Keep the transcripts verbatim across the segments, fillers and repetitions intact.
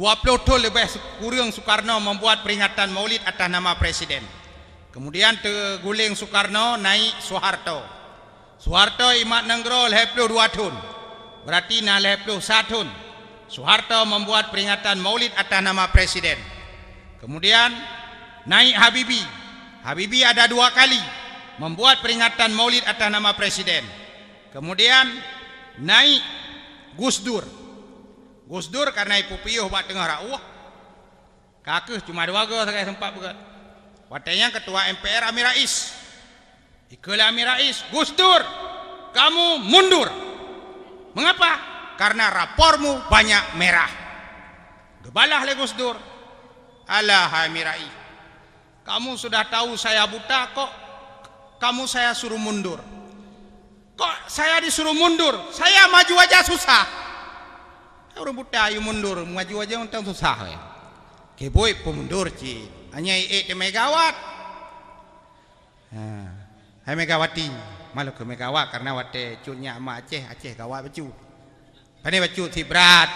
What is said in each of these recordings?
dua puluh tahun lebih kurang Soekarno membuat peringatan maulid atas nama Presiden. Kemudian terguling Soekarno, naik Soeharto. Soeharto imat nenggro lebih dua tahun, berarti nak lebih satu tahun Soeharto membuat peringatan maulid atas nama Presiden. Kemudian naik Habibie. Habibie ada dua kali membuat peringatan maulid atas nama Presiden. Kemudian naik Gusdur. Gusdur karena ibu piyuh buat tengah rakwah. Kakeh cuma dua gol sekali sempat buat. Watanya ketua M P R Amien Rais. Ikalah Amien Rais, Gusdur, kamu mundur. Mengapa? Karena rapormu banyak merah. Gebalah le Gusdur. Alah Amien Rais, kamu sudah tahu saya buta kok kamu saya suruh mundur. Kok saya disuruh mundur? Saya maju aja susah. Orang buta ayu mundur, maju aja untung susah ya. Keboy pemundur cik, hanya iik megawat. Hai megawati, malu ke megawat karena wate cunya sama Aceh, Aceh gawat becu. Pani becu si berat.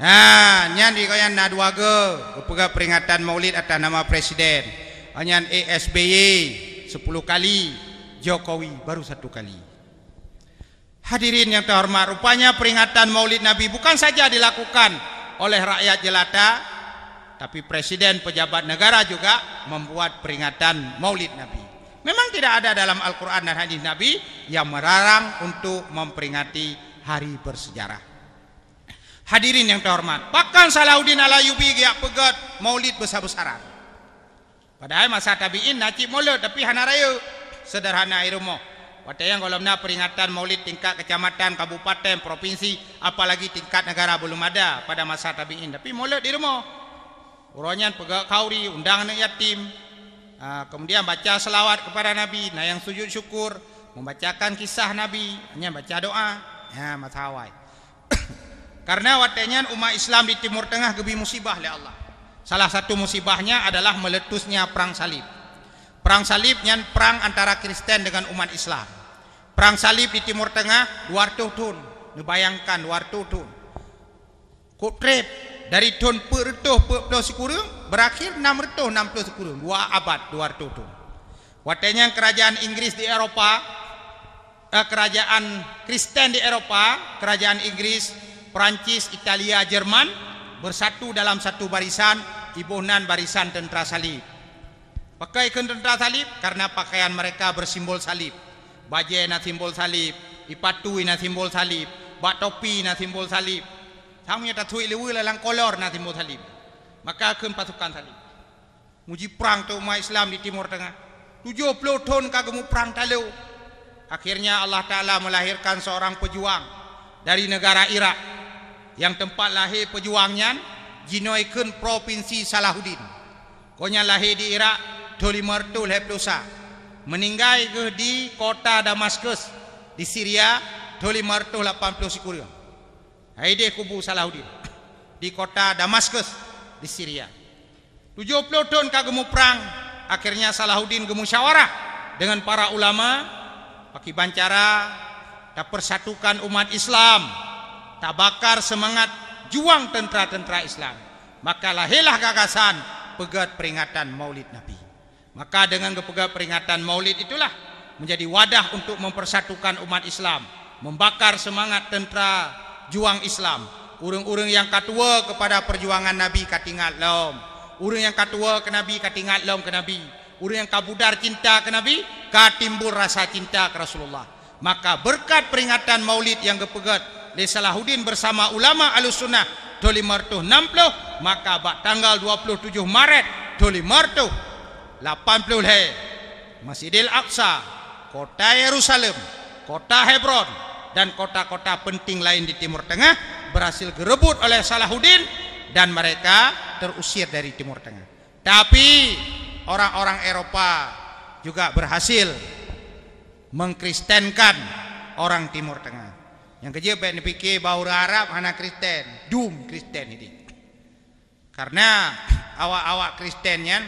Nah, nyanyi kau yang nak dua ge, kepada peringatan maulid atas nama Presiden. Hanya S B Y sepuluh kali, Jokowi baru satu kali. Hadirin yang terhormat, rupanya peringatan maulid Nabi bukan saja dilakukan oleh rakyat jelata, tapi presiden pejabat negara juga membuat peringatan maulid Nabi. Memang tidak ada dalam Al-Quran dan hadis Nabi yang melarang untuk memperingati hari bersejarah. Hadirin yang terhormat, bahkan Salahuddin Al-Ayyubi giat pegat maulid besar-besaran. Padahal masa tabi'in najib maulid, tapi hana raya sederhana irumoh. Watayang kalau nak peringatan maulid tingkat kecamatan, kabupaten, provinsi, apalagi tingkat negara belum ada pada masa tabi'in. Tapi maulid di rumah, urangnya pegak kauri, undang anak yatim, kemudian baca selawat kepada Nabi, nah yang sujud syukur, membacakan kisah Nabi, hanya baca doa, ya matawai. Karena watayang umat Islam di Timur Tengah gebi musibah oleh Allah. Salah satu musibahnya adalah meletusnya perang salib. Perang salib yang perang antara Kristen dengan umat Islam. Perang salib di Timur Tengah dua ratus tahun. Dibayangkan dua ratus tahun. Kutrip dari tahun empat ratus empat puluh sekurang berakhir enam ratus enam puluh sekurang. Dua abad dua ratus tahun. Watanya kerajaan Inggris di Eropa, eh, kerajaan Kristen di Eropa, kerajaan Inggris, Perancis, Italia, Jerman bersatu dalam satu barisan, ibunan barisan tentera salib. Pakai tentera salib karena pakaian mereka bersimbol salib. Bajai na simbol salib, ipatui na simbol salib, bat topi na simbol salib. Samnya tatui lewe lelang kolor na simbol salib. Maka akan pasukan salib. Muji perang tu umat Islam di Timur Tengah. tujuh puluh tahun kagemu perang talu. Akhirnya Allah Ta'ala melahirkan seorang pejuang dari negara Irak. Yang tempat lahir pejuangnya jinoikan provinsi Salahuddin. Konya lahir di Irak dua ribu lima ratus lebih meninggal ke di kota Damaskus di Syria dua ribu lima ratus lapan puluh sekurang. Haideh kubu Salahuddin di kota Damaskus di Syria. tujuh puluh tahun kagemu perang, akhirnya Salahuddin gemu musyawarah dengan para ulama, pakai bancara, tak persatukan umat Islam, tak bakar semangat juang tentera-tentera Islam. Maka lahirlah gagasan pegat peringatan Maulid Nabi. Maka dengan kepegang peringatan maulid itulah menjadi wadah untuk mempersatukan umat Islam, membakar semangat tentera juang Islam. Urung-urung yang katua kepada perjuangan Nabi katingat lom. Urung yang katua ke Nabi katingat lom ke Nabi. Urung yang kabudar cinta ke Nabi katimbul rasa cinta ke Rasulullah. Maka berkat peringatan maulid yang kepegat oleh Salahuddin bersama ulama Ahlussunnah dua ribu lima ratus enam puluh, maka bak tanggal dua puluh tujuh Maret dua ribu lima ratus lapan puluh leh Masjidil Aqsa, kota Yerusalem, kota Hebron dan kota-kota penting lain di Timur Tengah berhasil direbut oleh Salahuddin dan mereka terusir dari Timur Tengah. Tapi orang-orang Eropa juga berhasil mengkristenkan orang Timur Tengah. Yang kerja baik dipikir bahwa Arab anak Kristen, doom Kristen ini. Karena awak-awak Kristennya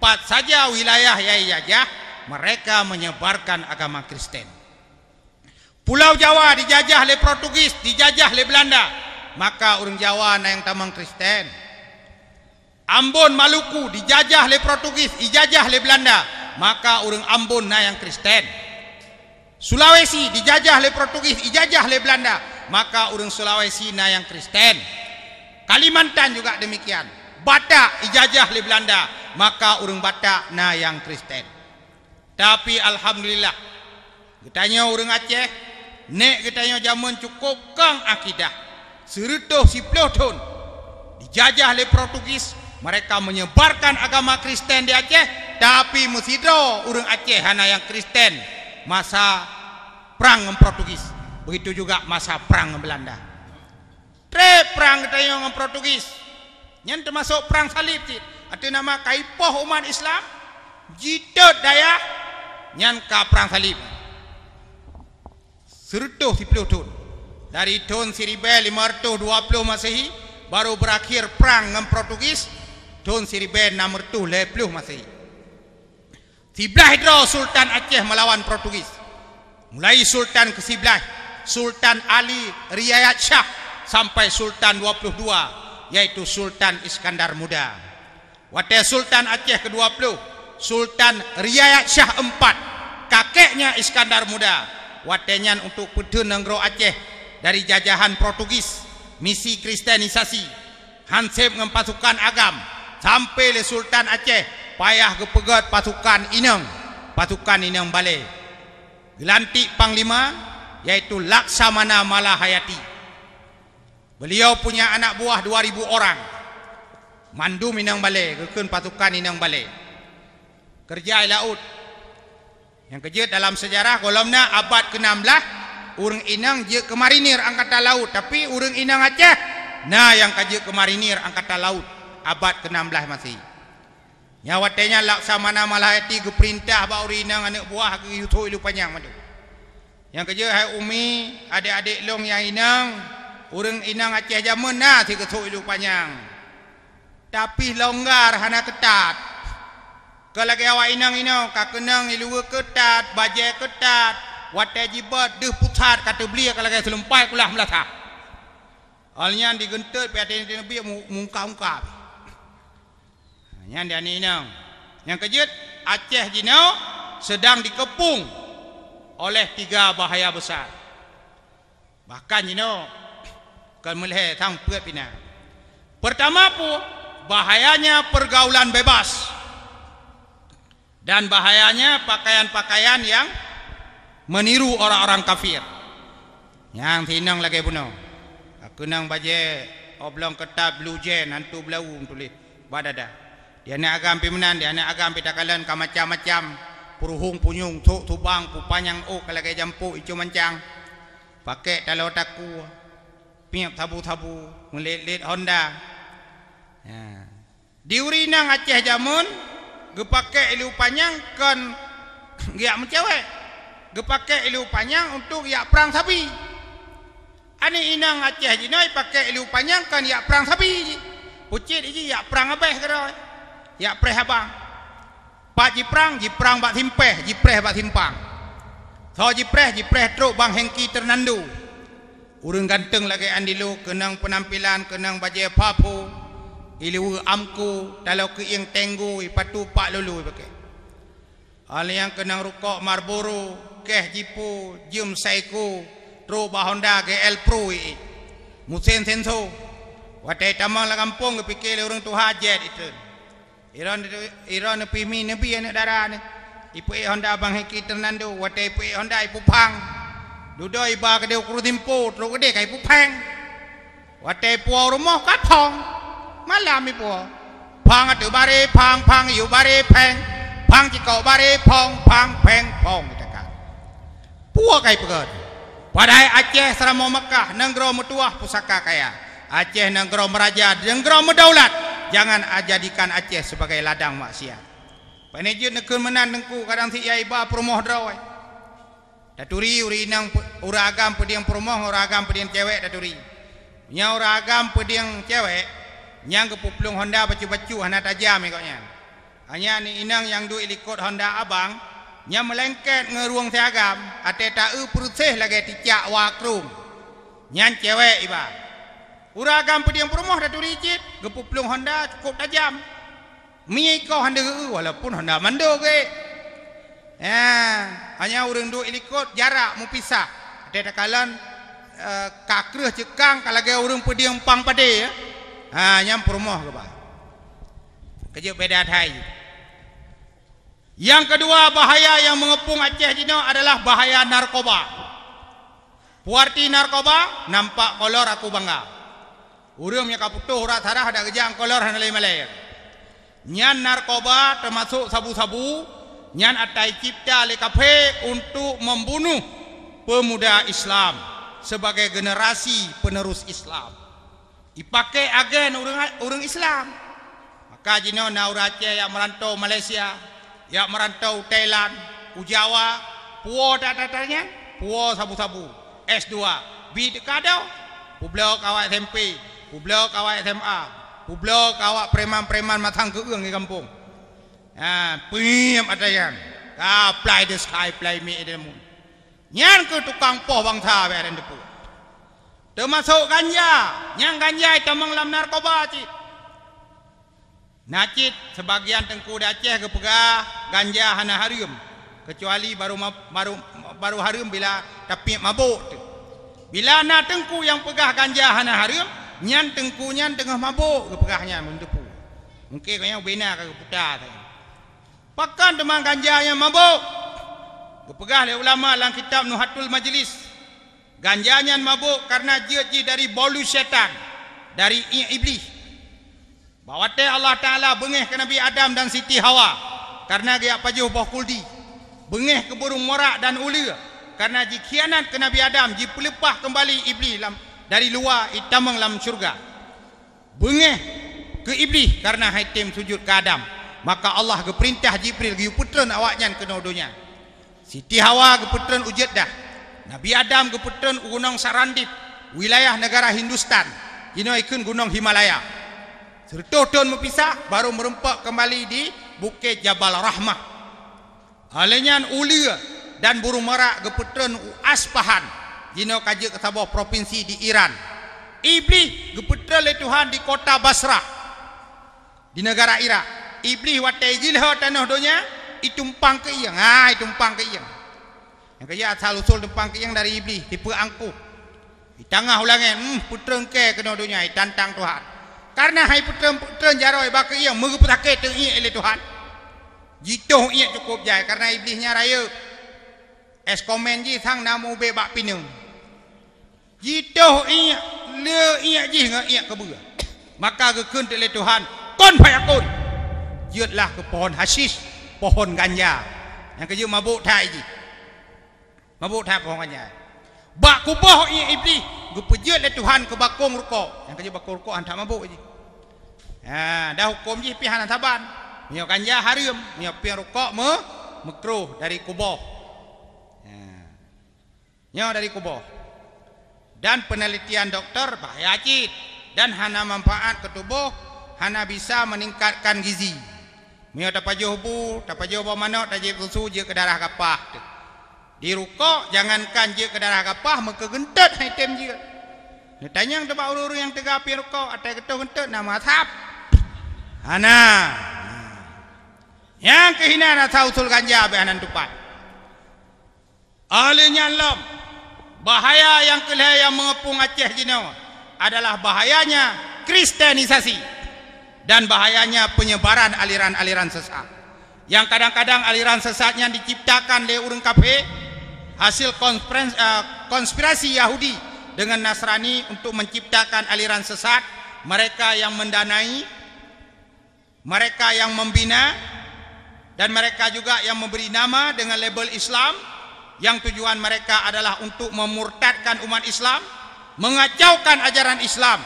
empat saja wilayah yajah, mereka menyebarkan agama Kristen. Pulau Jawa dijajah oleh Portugis, dijajah oleh Belanda. maka orang Jawa na yang tamang Kristen. Ambon Maluku dijajah oleh Portugis, dijajah oleh Belanda, maka orang Ambon na yang Kristen. Sulawesi dijajah oleh Portugis, dijajah oleh Belanda, maka orang Sulawesi na yang Kristen. Kalimantan juga demikian. Batak dijajah oleh Belanda, maka orang Batak na yang Kristen. Tapi alhamdulillah, katanya orang Aceh, nek katanya zaman cukup kang akidah. Seretuh sipuluh tahun dijajah oleh Portugis, mereka menyebarkan agama Kristen di Aceh, tapi musido orang Aceh hana yang Kristen masa perang dengan Portugis. Begitu juga masa perang dengan Belanda. Tre perang katanya dengan Portugis. Yang termasuk perang salib cik. Ada nama Kaipoh Umat Islam Jidat Dayah yang ke perang salib. Seretuh sipuluh tahun dari tahun seribu lima ratus dua puluh Masehi baru berakhir perang dengan Portugis tahun seribu enam ratus delapan puluh Masehi. Siblah Hidro Sultan Aceh melawan Portugis. Mulai Sultan ke Siblah, Sultan Ali Riayat Shah sampai Sultan dua puluh dua yaitu Sultan Iskandar Muda. Watai Sultan Aceh ke dua puluh Sultan Riayat Shah empat kakeknya Iskandar Muda. Watenya untuk Pudun Nenggro Aceh dari jajahan Portugis, misi kristenisasi hansip dengan pasukan agam sampai le Sultan Aceh payah kepegat pasukan inang pasukan inang balik gelantik panglima yaitu Laksamana Malahayati. Beliau punya anak buah dua ribu orang mandu inang balik kekun pasukan inang balik kerja laut. Yang kerja dalam sejarah kolomna abad ke enam belas urang inang je ke marinir angkatan laut, tapi urang inang Aceh nah yang kerja ke marinir angkatan laut abad ke enam belas masih. Nyawatenya Laksamana Malahayati ke perintah ba urang inang anak buah ke Yuthoi lu panjang madu. Yang kerja hai umi adik-adik long yang inang urang inang Aceh zaman nah si Yuthoi lu panjang. Tapi longgar hana ketat. Kalau lagi awak inang-inang, kakenang ilua ketat, bajai ketat, watai jibat, deh pusat, kata belia kalau lagi selumpai kulah melatah. Alnya digentet, pihak ini lebih mungkap-mungkap. Yang dia ni inang. Yang kejut, Aceh Jinau sedang dikepung oleh tiga bahaya besar. Bahkan Jinau akan melihat sang perut pinang. Pertama pun, bahayanya pergaulan bebas. Dan bahayanya pakaian-pakaian yang meniru orang-orang kafir. Yang tinang lagi bunuh. Kenang baje oblong ketat blue jen hantu belau tulis badada. Dia nak agam pimnan, dia nak agam pitakalan ka macam-macam. Puruhung punyung tuk tubang kupanyang ok lagi jampuk icu mancang. Pakai talau taku. Piap tabu-tabu melit-lit Honda. Ya. Diurinang Aceh jamun gepakai ilu panjang kan giak mencewek. Gepakai ilu panjang untuk giak perang sapi. Ani inang Aceh jinoi pakai ilu panjang kan giak perang sapi. Pucit ji giak perang abeh keroi. Giak pereh abang. Pak ji perang, ji perang bak simpeh, ji pereh bak simpang. So ji pereh, ji pereh truk bang hengki ternandu. Urang ganteng lagi andilu kenang penampilan, kenang baju papu. Ilu amku dalau keing tenggu ipatu pak lulu pakai. Hal yang kenang rukok Marlboro, keh jipu, jum saiku, tro bah Honda G L Pro i. Musen senso. Watai tamang la kampung kepikir orang tu hajet itu. Iran Iran pimi nabi anak darah ni. Ipu Honda bang heki ternando, watai ipu Honda ipu pang. Dudoi ba kedeu krutimpo, tro gede kai ipu pang. Watai puau rumah katong. Malam ibu, pang atu bare pang pang iu bare peng, pang cikau bare pong pang peng pong kita kan. Puak kai pegat. Padahal Aceh seramo Mekah, nenggro metuah pusaka kaya. Aceh nenggro meraja, nenggro medaulat. Jangan jadikan Aceh sebagai ladang maksiat. Panejut nekun menan nengku kadang si iba perumoh drawai. Daturi uri nang ura agam pediang perumoh, ura agam pediang cewek daturi. Nya ura agam pediang cewek. Yang kepuplung Honda bacu-bacu hana tajam ikutnya. Hanya ni inang yang duit likut Honda abang, nya melengket ngeruang siagam, ate tae perusih lagi ticak wakrung. Nyan cewek iba. Uragam pediang perumah dah turicit, gepuplung Honda cukup tajam. Miko Honda geu walaupun Honda mando ke. Ya, hanya urang duk ilikot jarak mu pisah. Ada takalan uh, kakreuh cekang kalage urang pediang pang pade ya. Ha nyam perumah ke bah. Kerja beda thai. Yang kedua bahaya yang mengepung Aceh Cina adalah bahaya narkoba. Puarti narkoba nampak kolor aku bangga. Urang yang kaputuh urat tarah ada kerja kolor hanalai malai. Nyan narkoba termasuk sabu-sabu, nyan atai cipta le kafe untuk membunuh pemuda Islam sebagai generasi penerus Islam. Dipakai agen urang urang Islam. Maka jino naurace yang merantau Malaysia, yang merantau Thailand, Ujawa, puo datatanya, puo sabu-sabu, S dua, bi dekado, publok awak S M P. Publok awak S M A, publok awak preman-preman matang keung di kampung. Ha, piam ada yang. Ah, apply the sky, apply me the moon. Nyan ke tukang poh bangsa be ada depu. Termasuk ganja, nyang ganja tamang lam narkoba cik. Nacit sebagian tengku di Aceh ke pegah ganja hana harum. Kecuali baru baru baru harum bila tapi mabuk tu. Bila nak tengku yang pegah ganja hana harum nyan tengkunya tengah mabuk kepegahnya mendepu. Mungkin kau bina ke putar. Pakan teman ganja yang mabuk. Kepegah oleh ulama dalam kitab Nuhatul Majlis. Ganjanya mabuk karena jiat-jiat dari bolu syaitan, dari iblis. Bawate Allah Taala bengeh ke Nabi Adam dan Siti Hawa karena dia pajuh bah kuldi. Bengeh ke burung morak dan ular karena ji khianat ke Nabi Adam, ji pelepah kembali iblis dalam dari luar itamang lam syurga. Bengeh ke iblis karena haitim sujud ke Adam. Maka Allah ke perintah Jibril ke putren awaknya ke nodonya. Siti Hawa ke putren Ujeddah. Nabi Adam ke putren Gunung Sarandip, wilayah negara Hindustan. Kino ikun Gunung Himalaya. Serta ton berpisah baru merempak kembali di Bukit Jabal Rahmah. Halenya ulia dan burung merak ke putren Aspahan. Dino kaji ke sebuah provinsi di Iran. Iblis geputra oleh Tuhan di kota Basrah di negara Irak. Iblis watai jilha tanah donya itumpang ke iang. Ha itumpang ke iang. Yang kerja asal usul tumpang ke iang dari iblis tipe angkuh. Di tengah ulangan hmm putra engke kena donya ditantang Tuhan. Karena hai putra-putra jaroi bak iang merupatake teu oleh Tuhan. Jitoh iang cukup jai karena iblisnya raya. Es komen ji sang namu bebak pinung. Jitoh iak le iak jih ngak iak kebura. Maka gekun oleh Tuhan kon fayakun. Jiatlah ke pohon hasis, pohon ganja. Yang kerja mabuk thai ji. Mabuk thai pohon ganja. Bak kubah iak iblis, gepejiat oleh Tuhan ke bakung ruko. Yang kerja bakung ruko hantar mabuk ji. Ha dah hukum ji pihan saban. Mio ganja haram, mio pian ruko me makruh dari kubah. Ha. Nyo dari kubah. Dan penelitian doktor bahaya cik dan hana manfaat ke tubuh, hana bisa meningkatkan gizi. Mio tapajuh bu, tapajuh bu manok, tajib susu je ke darah kapah. Di rukuk jangankan je ke darah kapah, maka gentet item je. Dia tanya tebak urur yang tegak pi rukuk, atai ketuh gentet nama ashab. Hana. Yang kehinaan asal usul ganja behanan tupat. Alinya lam. Bahaya yang kelihatan yang mengepung Aceh Cina adalah bahayanya kristenisasi dan bahayanya penyebaran aliran-aliran sesat. Yang kadang-kadang aliran sesatnya diciptakan oleh orang kafir, hasil konspirasi Yahudi dengan Nasrani untuk menciptakan aliran sesat. Mereka yang mendanai, mereka yang membina, dan mereka juga yang memberi nama dengan label Islam. Yang tujuan mereka adalah untuk memurtadkan umat Islam, mengacaukan ajaran Islam,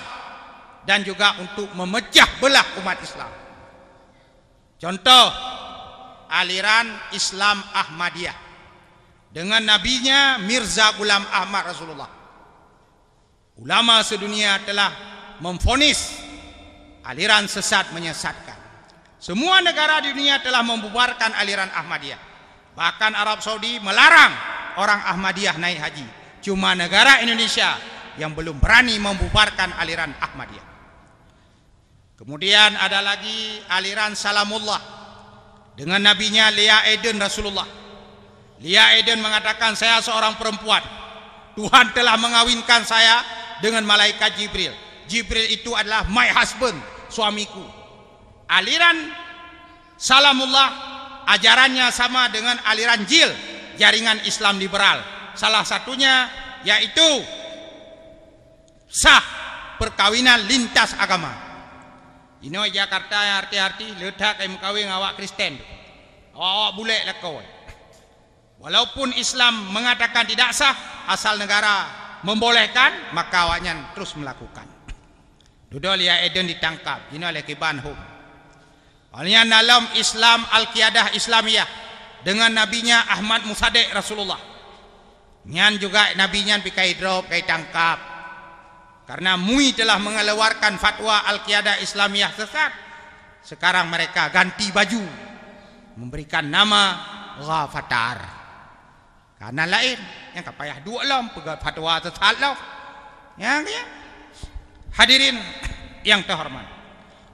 dan juga untuk memecah belah umat Islam. Contoh, aliran Islam Ahmadiyah dengan nabinya Mirza Ghulam Ahmad Rasulullah. Ulama sedunia telah memvonis aliran sesat menyesatkan. Semua negara di dunia telah membubarkan aliran Ahmadiyah. Bahkan Arab Saudi melarang orang Ahmadiyah naik haji. Cuma negara Indonesia yang belum berani membubarkan aliran Ahmadiyah. Kemudian ada lagi aliran Salamullah dengan nabinya Lia Eden Rasulullah. Lia Eden mengatakan, saya seorang perempuan, Tuhan telah mengawinkan saya dengan malaikat Jibril. Jibril itu adalah my husband, suamiku. Aliran Salamullah ajarannya sama dengan aliran J I L, jaringan Islam liberal. Salah satunya yaitu sah perkawinan lintas agama. Ino Jakarta arti-arti ledak yang mengkawin awak Kristen, awak boleh lah kau. Walaupun Islam mengatakan tidak sah, asal negara membolehkan, maka awaknya terus melakukan. Dudol ya Eden ditangkap, ino lekiban hum. Alnya dalam Islam al-Qiyadah Islamiyah dengan nabinya Ahmad Musadiq Rasulullah. Nyan juga nabinya pikai drop, pikai tangkap. Karena M U I telah mengeluarkan fatwa al-Qiyadah Islamiyah sesat. Sekarang mereka ganti baju, memberikan nama Ghafatar. Karena lain, yang kapayah dua lom pegat fatwa sesat lom. Yang ya. Hadirin yang terhormat.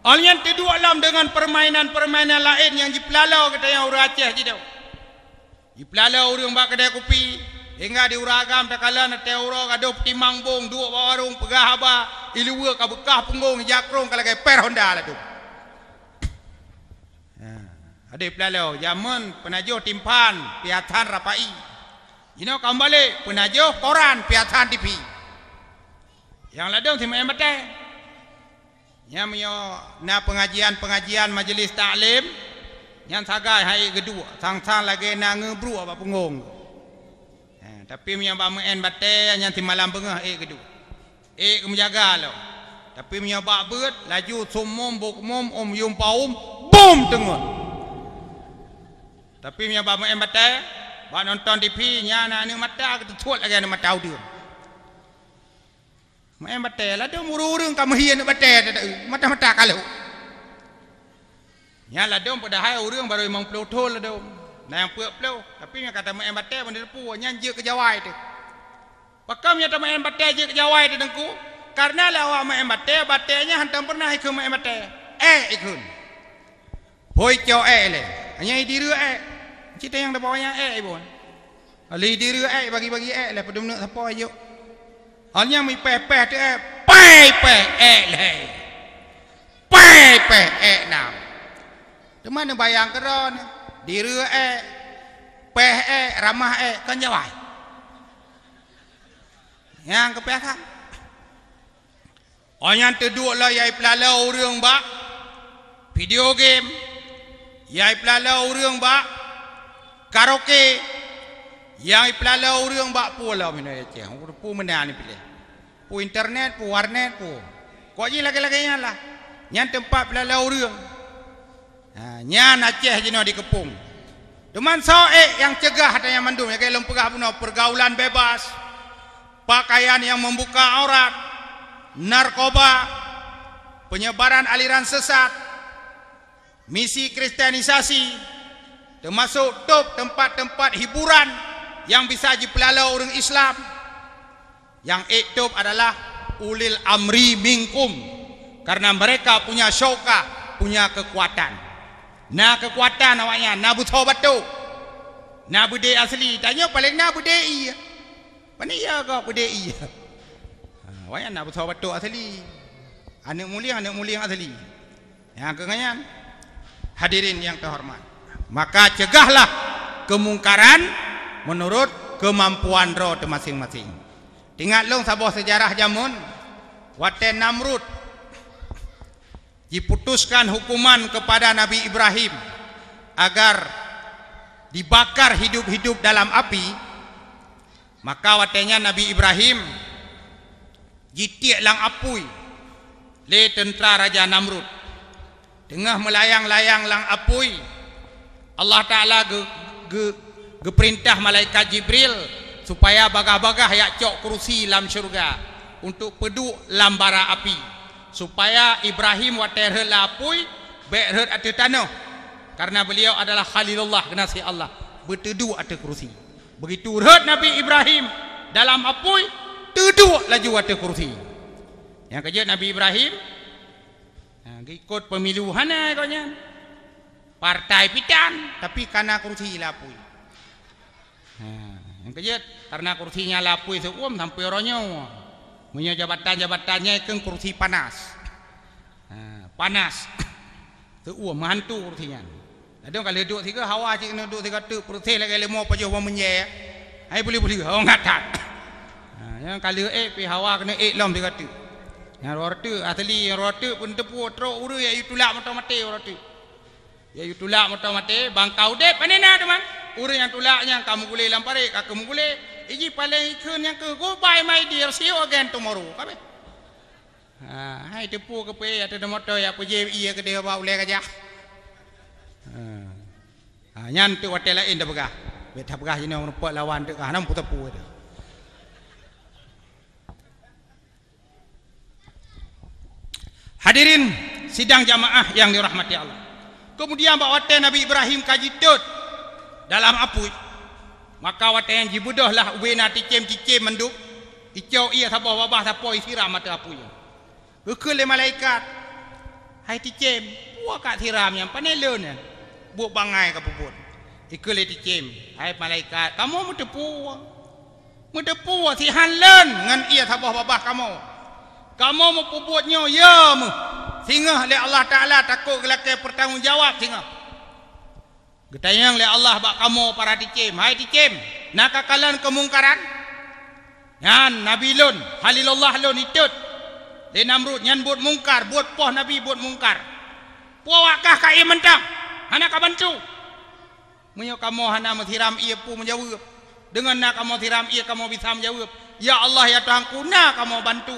Alnya kedua lom dengan permainan-permainan lain yang dipelalau kita yang orang Aceh tidak. Dipelalau orang bak kedai kopi. Hingga diuragam takala na teuro kado timang bong dua warung pegah haba iluwe ka bekah punggung jakrong kala kai per Honda la tu. Ha ade pelalo zaman penajuh timpan piatan rapai. Ino kembali penajuh koran piatan T V. Yang ladang tim emate. Yang mio na pengajian-pengajian majlis taklim yang sagai hai kedua sang-sang lagi na ngebru apa punggung. Tapi punya bak main batai yang ti malam bengah eh kedua. Eh ke menjaga lo. Tapi punya bak berat laju sumum bokmum om yum paum bom tengok. Tapi punya bak main batai bak nonton T V nya anak ni mata ke tuat lagi anak mata dia. Main batai lah dia murung-urung kamu hian nak batai mata-mata kalau. Nya lah dia pada hai urung baru memang pelotol lah dia. Nah yang peluk-peluk. Tapi dia kata main batai benda lepu. Dia je ke jawai tu. Pakam dia kata main batai je ke jawai tu dengku. Karena lah awak main batai, batainya hantam pernah ikut main batai. Eh ikut. Hoi kau eh leh. Hanya diri eh. Cita yang dapatnya eh pun. Alih diri eh bagi-bagi eh leh. Pada menurut siapa ajuk. Hanya mipeh-peh tu eh. Peh-peh eh leh. Peh-peh eh nam. Di mana bayang kerana. Diri eh, peh eh, ramah eh, kan jawai. Yang kepekan. Orang terduduklah yai pelala orang bak video game, yai pelala orang bak karaoke, yai pelala orang bak pula mina Aceh. Orang pu mana ni pilih? Pu internet, pu warnet, pu. Kau je lagi-lagi yang lah. Yang tempat pelala orang. Ha, nyan Aceh jino dikepung. Deman soek yang cegah dan yang mendung, yang kelom pegah puno pergaulan bebas, pakaian yang membuka aurat, narkoba, penyebaran aliran sesat, misi kristenisasi, termasuk top tempat-tempat hiburan yang bisa dipelalau orang Islam. Yang itu adalah ulil amri minkum, karena mereka punya syauqah, punya kekuatan. Nah kekuatan awaknya nabu tahu betul. Nabu dei asli tanya paling nabu dei. Pani ya kau dei. Ha awaknya nabu tahu betul asli. Anak mulia anak mulia asli. Yang kenyan hadirin yang terhormat. Maka cegahlah kemungkaran menurut kemampuan roh masing-masing. Ingat long sabah sejarah jamun waten Namrud. Diputuskan hukuman kepada Nabi Ibrahim agar dibakar hidup-hidup dalam api. Maka watanya Nabi Ibrahim jitiak lang apui le tentera Raja Namrud. Tengah melayang-layang lang apui, Allah Ta'ala ge, ge, ge perintah malaikat Jibril supaya bagah-bagah yak cok kursi lam syurga untuk peduk lam bara api. Supaya Ibrahim water lapui berher atas tanah, karena beliau adalah Khalilullah, kekasih Allah, berteduh atas kerusi. Begitu red Nabi Ibrahim dalam apui, duduk laju water kursi. Yang kerja Nabi Ibrahim ha, ikut pemilu hana katanya. Partai pitan tapi karena kursi lapui. Ha, yang kerja karena kursinya lapui seuam sampai orangnya punya jabatan-jabatannya ikeng kursi panas. Ha, panas. Seuam hantu kursinya. Ada kalau duduk tiga hawa cik nak duduk tiga tu perutih lagi lemah pajuh orang menjaya. Hai boleh-boleh orang ngatan. Yang kalau eh pi hawa kena eh lam tiga tu. Yang rotu asli rotu pun tepu teruk uru ya tulak mata mati rotu. Ya tulak mata mati bangkau dep panena teman. Uru yang tulaknya kamu boleh lampari kamu boleh iji paling ikun yang ke go buy my dear see you again tomorrow. Kabe. Ha hai tepu ke pe ada mata ya pejai ia ke dia bawa boleh kerja. Ha nyan tu hotel lain dah begah. Bet dah begah jenis orang nampak lawan tu kah nampu tepu tu. Hadirin sidang jamaah yang dirahmati Allah. Kemudian bawa hotel Nabi Ibrahim kaji tut dalam apui. Maka hotel yang jibudahlah ubena ticem-ticem menduk. Icau ia sabah wabah sapo isiram mata apui. Ukul malaikat. Hai ticem, buat kat siram yang panelon ni. Buat bangai ke puput ikul ticim hai malaikat kamu mutepu mutepu si hanlen ngan ia sabah babah kamu kamu mupuputnya ya mu singah oleh Allah Taala takut kelakar pertanggungjawab singah getayang oleh Allah bak kamu para ticim hai ticim nak kakalan kemungkaran ngan nabi lun halilullah lun itut le namrud nyan buat mungkar buat poh nabi buat mungkar puawakah kai mentang hana ka bantu munyo kamu hana mathiram ia pu menjawab dengan nak kamu thiram ia kamu bisa menjawab ya Allah ya Tuhanku na kamu bantu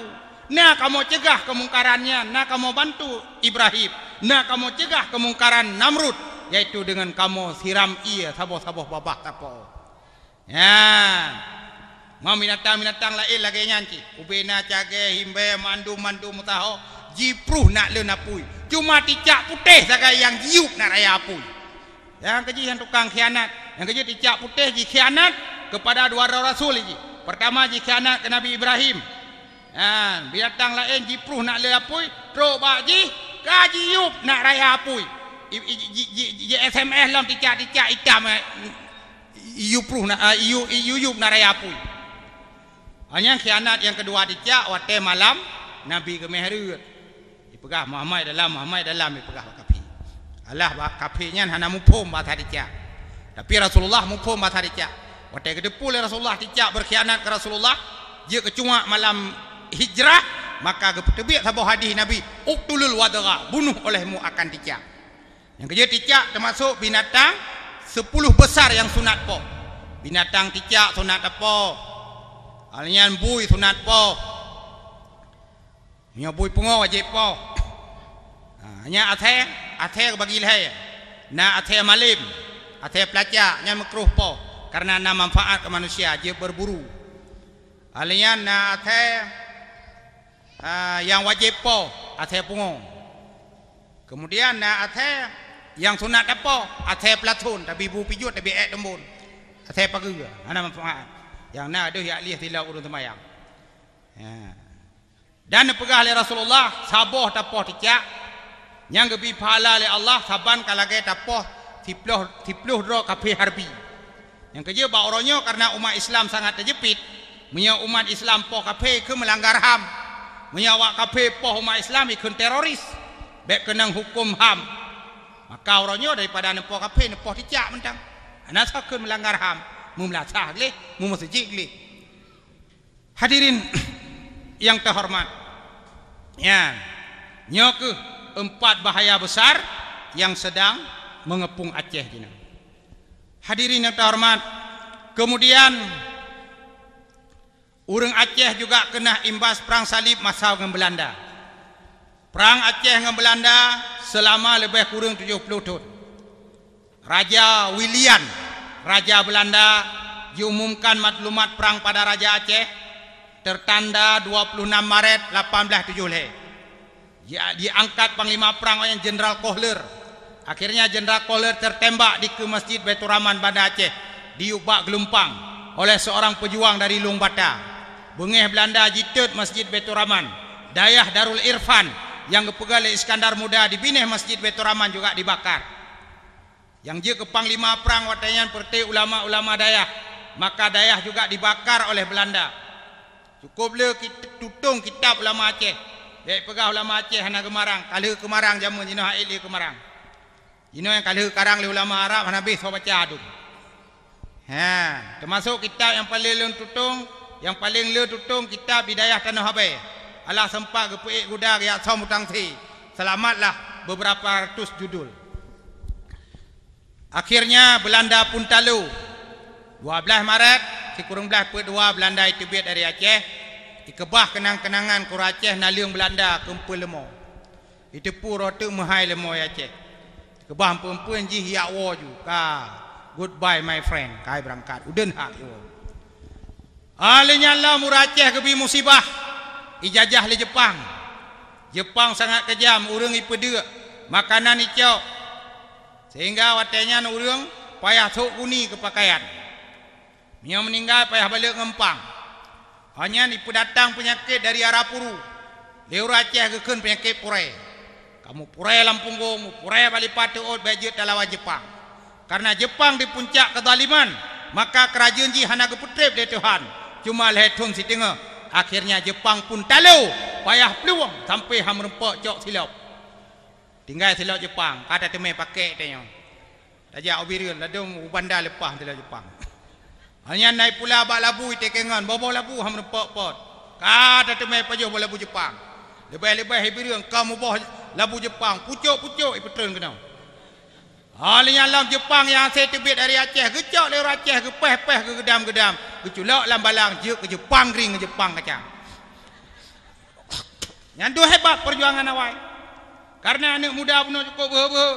na kamu cegah kemungkarannya na kamu bantu Ibrahim na kamu cegah kemungkaran Namrud yaitu dengan kamu siram ia sabah-sabah babah tapo ya mau minatang-minatang lain lagi nyanci ubena cage himbe mandu-mandu mutaho jipruh nak leun apui cuma ticak putih saja yang jiuk nak raya apui. Yang kerja yang tukang khianat, yang kerja ticak putih ji khianat kepada dua rasul ji. Pertama ji khianat ke Nabi Ibrahim. Ha, binatang lain jipruh nak le apui, teruk bak ji kajiuk nak raya apui. Ji S M S lam ticak-ticak hitam iupruh nak iuyup nak raya apui. Hanya khianat yang kedua ticak waktu malam Nabi kemehru. Pegah Muhammad dalam Muhammad dalam pegah kafir. Allah bak kafirnya hana mupum bahasa dicak. Tapi Rasulullah mupum bahasa dicak. Waktu kedepu oleh Rasulullah dicak berkhianat ke Rasulullah, dia kecuma malam hijrah, maka ketebiat sebuah hadis Nabi, uqtulul wadra, bunuh olehmu akan dicak. Yang kerja dicak termasuk binatang sepuluh besar yang sunat po. Binatang dicak sunat apa? Alian bui sunat po. Nya bui pungo wajib po. Nya Aceh, Aceh bagi leh. Na Aceh malim, Aceh pelaca, nya makruh po karena na manfaat ke manusia, dia berburu. Alian na Aceh uh, yang wajib po, Aceh pungo. Kemudian na Aceh yang sunat apa? Aceh pelatun, tapi bu pijut tapi ek tembun. Aceh pagu, ana manfaat. Yang na aduh ya alih tilau urun semayang. Ya. Dan pegah oleh Rasulullah saboh tapoh dicak. Yang kebi pahala oleh Allah saban kalage tapoh tiploh tiploh dro kafir harbi. Yang kerja bauronyo karena umat Islam sangat terjepit. Punya umat Islam poh kafir ke melanggar H A M. Punya wak kafir poh umat Islam ikun teroris. Bek kenang hukum H A M. Maka oronyo daripada nepoh kafir nepoh dicak mentang. Ana sakun melanggar H A M, mu melasah leh, mu masjid leh. Hadirin yang terhormat. Ya. Nyoku empat bahaya besar yang sedang mengepung Aceh ini. Hadirin yang terhormat, kemudian urang Aceh juga kena imbas perang salib masa dengan Belanda. Perang Aceh dengan Belanda selama lebih kurang tujuh puluh tahun. Raja William, Raja Belanda, diumumkan maklumat perang pada Raja Aceh tertanda dua puluh enam Maret lapan belas tujuh puluh. Dia diangkat panglima perang oleh Jenderal Kohler. Akhirnya Jenderal Kohler tertembak di ke Masjid Baiturrahman Banda Aceh, diubak gelumpang oleh seorang pejuang dari Lumbata. Bungeh Belanda jitut Masjid Baiturrahman, Dayah Darul Irfan yang kepegal Iskandar Muda di Bineh Masjid Baiturrahman juga dibakar. Yang je ke panglima perang watanya perti ulama-ulama Dayah, maka Dayah juga dibakar oleh Belanda. Cukup le kita tutung kitab ulama Aceh. Dek pegah ulama Aceh hana kemarang, kalau kemarang jamu jino haid le kemarang. Jino yang kalau karang le ulama Arab hana habis baca aduk. Ha, termasuk kitab yang paling le tutung yang paling le tutung kitab Bidayah Tanah Habay. Alah sempat gepuik guda riak som utang si. Selamatlah beberapa ratus judul. Akhirnya Belanda pun talu. dua belas Maret, sekurang belah pun dua Belanda itu biat dari Aceh. Dikebah kenang-kenangan kur Aceh naliung Belanda kempu lemo. Itu pun rotu mehai lemo Aceh. Dikebah pun-pun ji hiak wo juga. Goodbye my friend. Kai berangkat. Udin hak yo. Alinya lah muraceh kebi musibah dijajah oleh Jepang. Jepang sangat kejam, urang ipedeuk makanan icau sehingga watenya urang payah sok guni ke pakaian. Mia meninggal payah balik ngempang. Hanya ipu datang penyakit dari arah Puru. Leu Aceh gekeun penyakit purai. Kamu purai Lampung gomu, purai balik patuut beje talawa Jepang. Karena Jepang di puncak kezaliman, maka kerajaan ji hana geputrip dia Tuhan. Cuma lehetun si tengah. Akhirnya Jepang pun talu. Payah peluang. Sampai ham rempak cok silap. Tinggal silap Jepang. Kata temai pakai tanya. Tajak obirian. Ladung ubanda lepas silap Jepang. Hanya naik pula bak labu ite kengan. Bawa labu ham rempak pot. Kata temai pajuh bawa labu Jepang. Lebih-lebih hebirian. Kamu bawa labu Jepang. Pucuk-pucuk. Ipetun kena. Halnya lam Jepang yang saya tebit dari Aceh gecok dari Aceh ke peh-peh ke gedam-gedam geculak lam balang je ke Jepang ring ke Jepang kacang. Yang tu hebat perjuangan awal. Karena anak muda pun cukup berubah.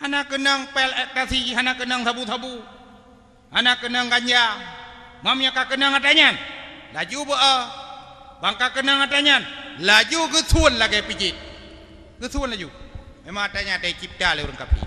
Hana kenang pel ekstasi, hana kenang sabu-sabu. Hana kenang ganja. Mamnya ka kenang atanya. Laju bea. Bangka kenang atanya. Laju gesun lagi pijit. Gesun laju. Memang tanya ada cipta oleh orang kafir.